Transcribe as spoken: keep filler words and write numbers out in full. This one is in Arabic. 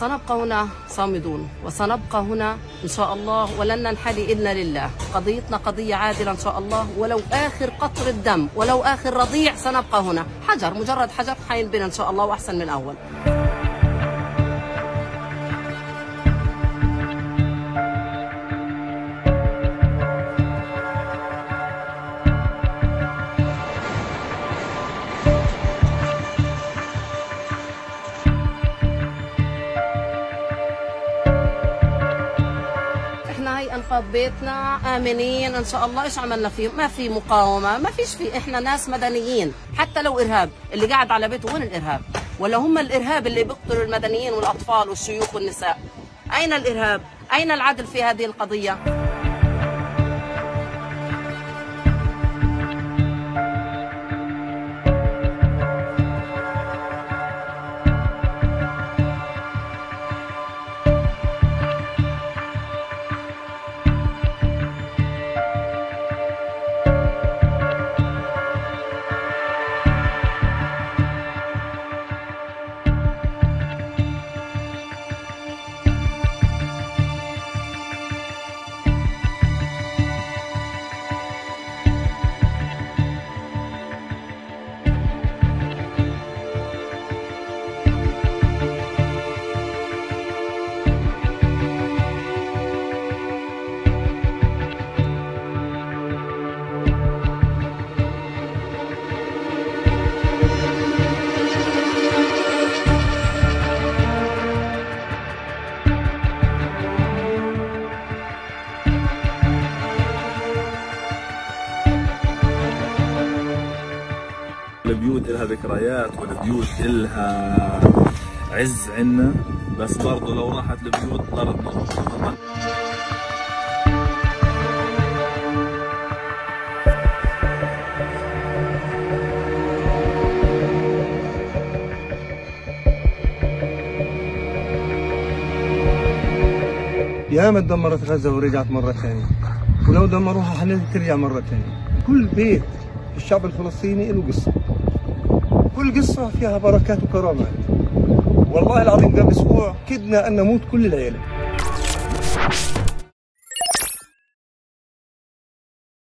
سنبقى هنا صامدون وسنبقى هنا إن شاء الله ولن ننحني إلا لله. قضيتنا قضية عادلة إن شاء الله، ولو آخر قطر الدم ولو آخر رضيع سنبقى هنا. حجر مجرد حجر حينبنى إن شاء الله وأحسن من أول. انقاذ بيتنا امنين ان شاء الله. ايش عملنا فيه؟ ما في مقاومه، ما فيش فيه، احنا ناس مدنيين. حتى لو ارهاب اللي قاعد على بيته، وين الارهاب؟ ولا هم الارهاب اللي بيقتلوا المدنيين والاطفال والشيوخ والنساء؟ اين الارهاب؟ اين العدل في هذه القضيه؟ البيوت إلها ذكريات والبيوت إلها عز عنا، بس برضه لو راحت البيوت ضربنا. ياما دمرت غزة ورجعت مرة ثانية، ولو دمروها حلت ترجع مرة ثانية. كل بيت الشعب الفلسطيني له قصة، كل قصة فيها بركات وكرامات. والله العظيم قبل أسبوع كدنا أن نموت كل العيلة.